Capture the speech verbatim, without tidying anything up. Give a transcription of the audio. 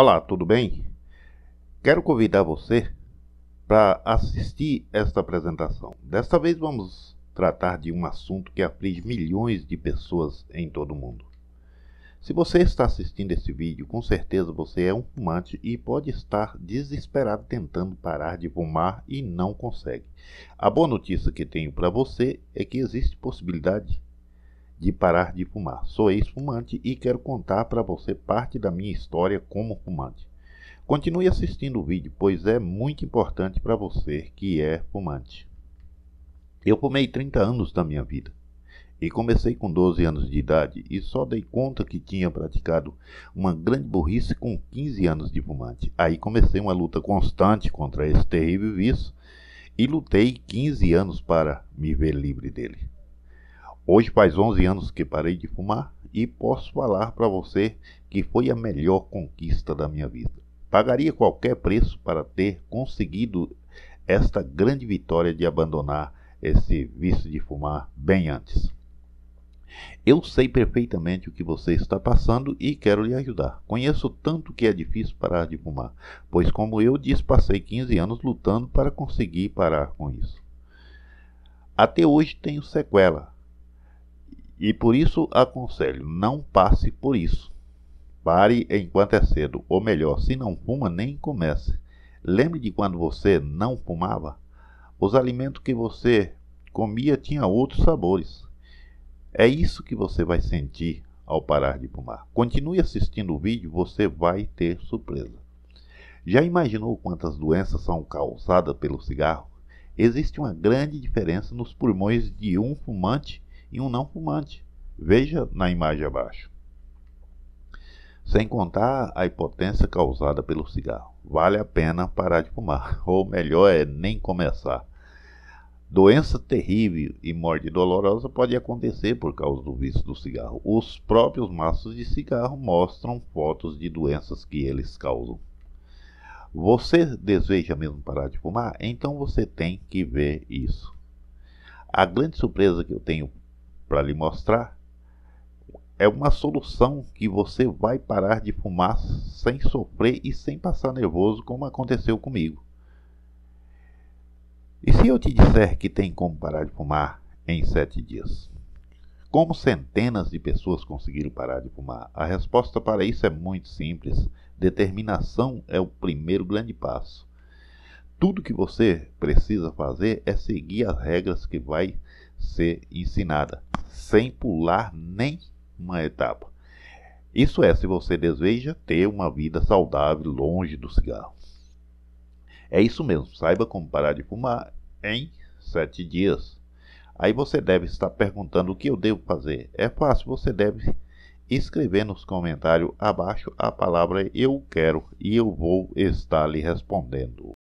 Olá, tudo bem? Quero convidar você para assistir esta apresentação. Desta vez vamos tratar de um assunto que aflige milhões de pessoas em todo o mundo. Se você está assistindo esse vídeo, com certeza você é um fumante e pode estar desesperado tentando parar de fumar e não consegue. A boa notícia que tenho para você é que existe possibilidade de parar de fumar. Sou ex-fumante e quero contar para você parte da minha história como fumante. Continue assistindo o vídeo, pois é muito importante para você que é fumante. Eu fumei trinta anos da minha vida. E comecei com doze anos de idade e só dei conta que tinha praticado uma grande burrice com quinze anos de fumante. Aí comecei uma luta constante contra esse terrível vício e lutei quinze anos para me ver livre dele. Hoje faz onze anos que parei de fumar e posso falar para você que foi a melhor conquista da minha vida. Pagaria qualquer preço para ter conseguido esta grande vitória de abandonar esse vício de fumar bem antes. Eu sei perfeitamente o que você está passando e quero lhe ajudar. Conheço tanto que é difícil parar de fumar, pois como eu disse, passei quinze anos lutando para conseguir parar com isso. Até hoje tenho sequela e por isso aconselho, não passe por isso. Pare enquanto é cedo, ou melhor, se não fuma, nem comece. Lembre de quando você não fumava? Os alimentos que você comia tinham outros sabores. É isso que você vai sentir ao parar de fumar. Continue assistindo o vídeo, você vai ter surpresa. Já imaginou quantas doenças são causadas pelo cigarro? Existe uma grande diferença nos pulmões de um fumante e um não fumante. Veja na imagem abaixo. Sem contar a impotência causada pelo cigarro. Vale a pena parar de fumar, ou melhor é nem começar. Doença terrível e morte dolorosa pode acontecer por causa do vício do cigarro. Os próprios maços de cigarro mostram fotos de doenças que eles causam. Você deseja mesmo parar de fumar? Então você tem que ver isso. A grande surpresa que eu tenho para lhe mostrar é uma solução que você vai parar de fumar sem sofrer e sem passar nervoso, como aconteceu comigo. E se eu te disser que tem como parar de fumar em sete dias? Como centenas de pessoas conseguiram parar de fumar? A resposta para isso é muito simples. Determinação é o primeiro grande passo. Tudo que você precisa fazer é seguir as regras que vai ser ensinada, sem pular nenhuma etapa. Isso é se você deseja ter uma vida saudável longe do cigarro. É isso mesmo, saiba como parar de fumar em sete dias. Aí você deve estar perguntando o que eu devo fazer. É fácil, você deve escrever nos comentários abaixo a palavra eu quero e eu vou estar lhe respondendo.